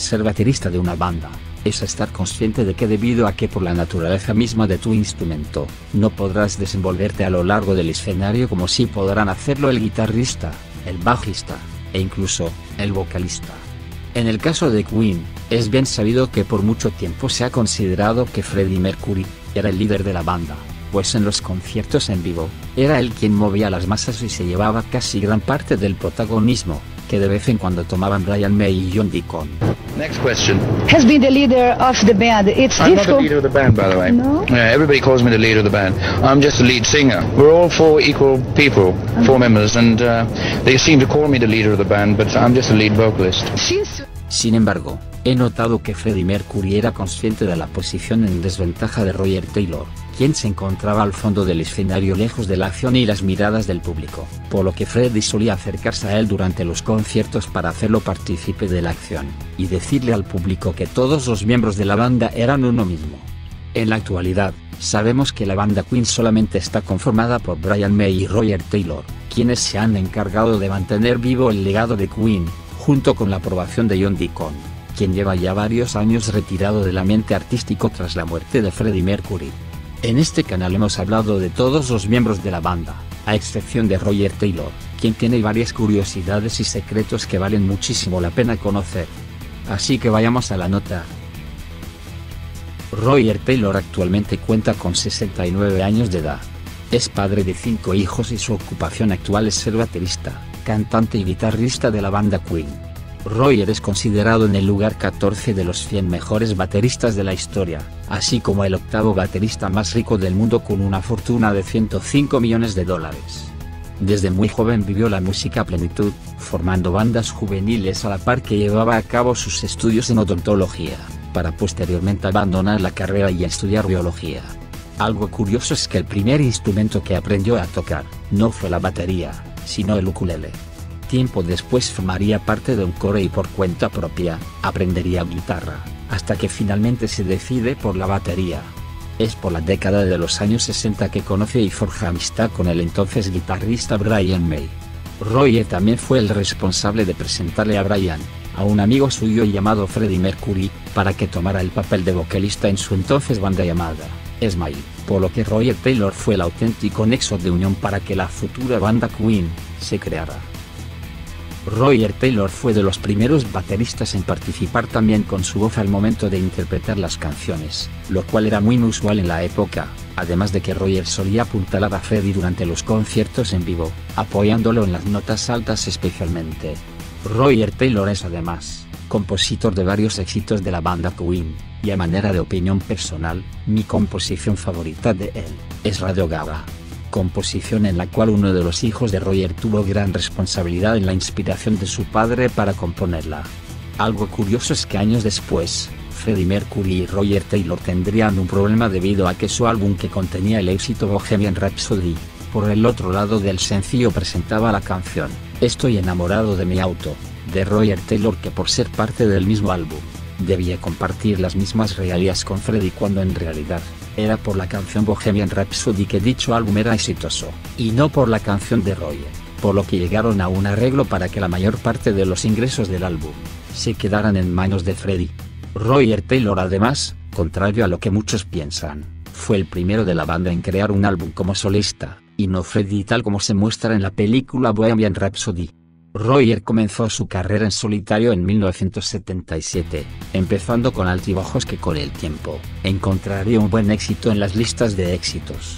Ser baterista de una banda es estar consciente de que debido a que por la naturaleza misma de tu instrumento, no podrás desenvolverte a lo largo del escenario como sí podrán hacerlo el guitarrista, el bajista, e incluso, el vocalista. En el caso de Queen, es bien sabido que por mucho tiempo se ha considerado que Freddie Mercury era el líder de la banda, pues en los conciertos en vivo, era él quien movía las masas y se llevaba casi gran parte del protagonismo, que de vez en cuando tomaban Brian May y John Deacon. Next question. Has been the leader of the band. It's I'm difficult. Not the leader of the band, by the way. No? Yeah, everybody calls me the leader of the band. I'm just the lead singer. We're all four equal people, okay. Four members, and they seem to call me the leader of the band, but I'm just the lead vocalist. Sin embargo, he notado que Freddie Mercury era consciente de la posición en desventaja de Roger Taylor, quien se encontraba al fondo del escenario lejos de la acción y las miradas del público, por lo que Freddie solía acercarse a él durante los conciertos para hacerlo partícipe de la acción, y decirle al público que todos los miembros de la banda eran uno mismo. En la actualidad, sabemos que la banda Queen solamente está conformada por Brian May y Roger Taylor, quienes se han encargado de mantener vivo el legado de Queen, junto con la aprobación de John Deacon, quien lleva ya varios años retirado del ambiente artístico tras la muerte de Freddie Mercury. En este canal hemos hablado de todos los miembros de la banda, a excepción de Roger Taylor, quien tiene varias curiosidades y secretos que valen muchísimo la pena conocer. Así que vayamos a la nota. Roger Taylor actualmente cuenta con 69 años de edad. Es padre de 5 hijos y su ocupación actual es ser baterista, cantante y guitarrista de la banda Queen. Roger es considerado en el lugar 14 de los 100 mejores bateristas de la historia, así como el octavo baterista más rico del mundo con una fortuna de $105 millones. Desde muy joven vivió la música a plenitud, formando bandas juveniles a la par que llevaba a cabo sus estudios en odontología, para posteriormente abandonar la carrera y estudiar biología. Algo curioso es que el primer instrumento que aprendió a tocar, no fue la batería, sino el ukulele. Tiempo después formaría parte de un coro y por cuenta propia, aprendería guitarra, hasta que finalmente se decide por la batería. Es por la década de los años 60 que conoce y forja amistad con el entonces guitarrista Brian May. Roger también fue el responsable de presentarle a Brian, a un amigo suyo llamado Freddie Mercury, para que tomara el papel de vocalista en su entonces banda llamada Smile, por lo que Roger Taylor fue el auténtico nexo de unión para que la futura banda Queen se creara. Roger Taylor fue de los primeros bateristas en participar también con su voz al momento de interpretar las canciones, lo cual era muy inusual en la época, además de que Roger solía apuntalar a Freddie durante los conciertos en vivo, apoyándolo en las notas altas especialmente. Roger Taylor es además compositor de varios éxitos de la banda Queen, y a manera de opinión personal, mi composición favorita de él, es Radio Gaga. Composición en la cual uno de los hijos de Roger tuvo gran responsabilidad en la inspiración de su padre para componerla. Algo curioso es que años después, Freddie Mercury y Roger Taylor tendrían un problema debido a que su álbum que contenía el éxito Bohemian Rhapsody, por el otro lado del sencillo presentaba la canción, Estoy enamorado de mi auto, de Roger Taylor que por ser parte del mismo álbum, debía compartir las mismas regalías con Freddie cuando en realidad, era por la canción Bohemian Rhapsody que dicho álbum era exitoso, y no por la canción de Roger, por lo que llegaron a un arreglo para que la mayor parte de los ingresos del álbum, se quedaran en manos de Freddie. Roger Taylor además, contrario a lo que muchos piensan, fue el primero de la banda en crear un álbum como solista, y no Freddie tal como se muestra en la película Bohemian Rhapsody. Roger comenzó su carrera en solitario en 1977, empezando con altibajos que con el tiempo, encontraría un buen éxito en las listas de éxitos.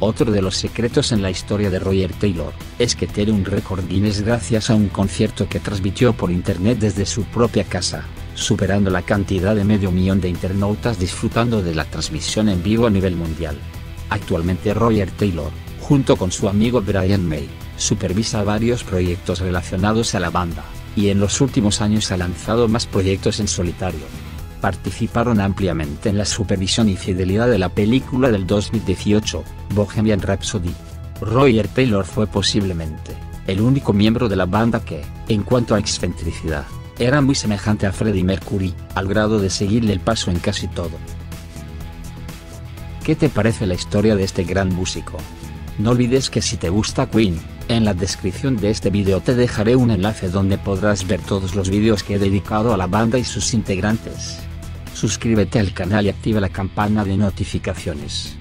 Otro de los secretos en la historia de Roger Taylor, es que tiene un récord Guinness gracias a un concierto que transmitió por internet desde su propia casa, superando la cantidad de medio millón de internautas disfrutando de la transmisión en vivo a nivel mundial. Actualmente Roger Taylor, junto con su amigo Brian May, supervisa varios proyectos relacionados a la banda, y en los últimos años ha lanzado más proyectos en solitario. Participaron ampliamente en la supervisión y fidelidad de la película del 2018, Bohemian Rhapsody. Roger Taylor fue posiblemente, el único miembro de la banda que, en cuanto a excentricidad, era muy semejante a Freddie Mercury, al grado de seguirle el paso en casi todo. ¿Qué te parece la historia de este gran músico? No olvides que si te gusta Queen, En la descripción de este vídeo te dejaré un enlace donde podrás ver todos los vídeos que he dedicado a la banda y sus integrantes. Suscríbete al canal y activa la campana de notificaciones.